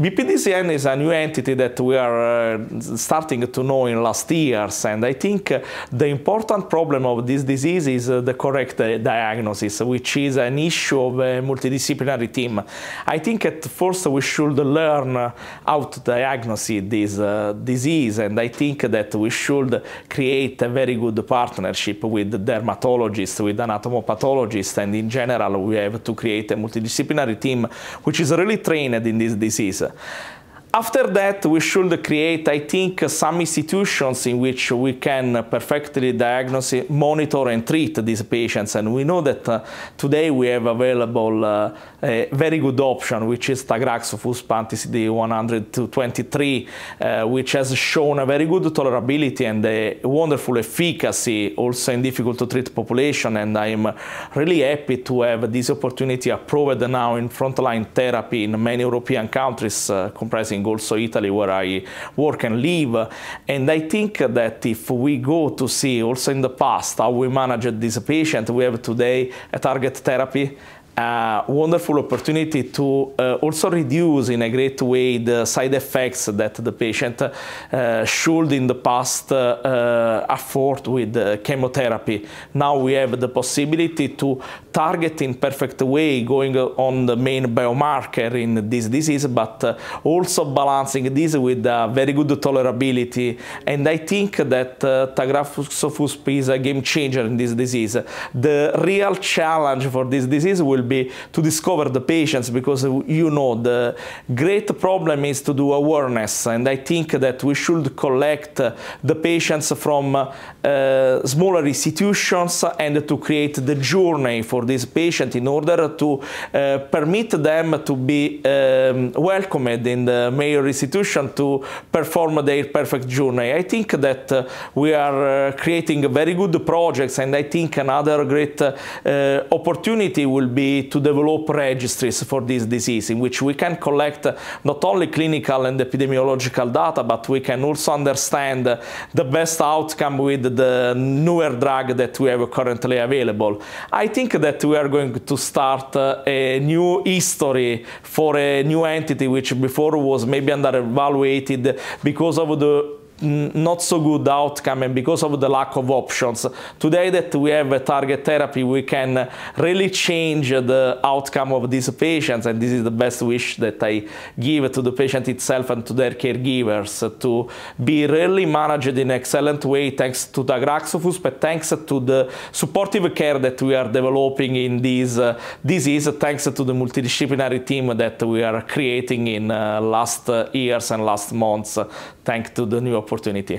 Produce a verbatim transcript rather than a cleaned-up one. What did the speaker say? B P D C N is a new entity that we are uh, starting to know in last years, and I think the important problem of this disease is uh, the correct uh, diagnosis, which is an issue of a multidisciplinary team. I think at first we should learn how to diagnose this uh, disease, and I think that we should create a very good partnership with dermatologists, with anatomopathologists, and in general we have to create a multidisciplinary team which is really trained in this disease. After that, we should create, I think, some institutions in which we can perfectly diagnose, monitor and treat these patients. And we know that uh, today we have available uh, a very good option, which is tagraxofusp anti C D one twenty-three, uh, which has shown a very good tolerability and a wonderful efficacy also in difficult to treat population. And I'm really happy to have this opportunity approved now in frontline therapy in many European countries, uh, comprising also Italy, where I work and live. And I think that if we go to see also in the past how we managed this patient, we have today a target therapy, a wonderful opportunity to uh, also reduce in a great way the side effects that the patient uh, should in the past uh, afford with uh, chemotherapy. Now we have the possibility to target in perfect way, going on the main biomarker in this disease, but uh, also balancing this with uh, very good tolerability. And I think that uh, tagraxofusp is a game changer in this disease. The real challenge for this disease will be be to discover the patients, because you know the great problem is to do awareness, and I think that we should collect the patients from uh, smaller institutions and to create the journey for this patient in order to uh, permit them to be um, welcomed in the major institution to perform their perfect journey. I think that uh, we are uh, creating very good projects, and I think another great uh, opportunity will be to develop registries for this disease, in which we can collect not only clinical and epidemiological data, but we can also understand the best outcome with the newer drug that we have currently available. I think that we are going to start a new history for a new entity, which before was maybe under-evaluated because of the not so good outcome and because of the lack of options. Today that we have a target therapy, we can really change the outcome of these patients, and this is the best wish that I give to the patient itself and to their caregivers, to be really managed in an excellent way thanks to tagraxofusp, but thanks to the supportive care that we are developing in this uh, disease, thanks to the multidisciplinary team that we are creating in uh, last years and last months, uh, thanks to the new opportunity.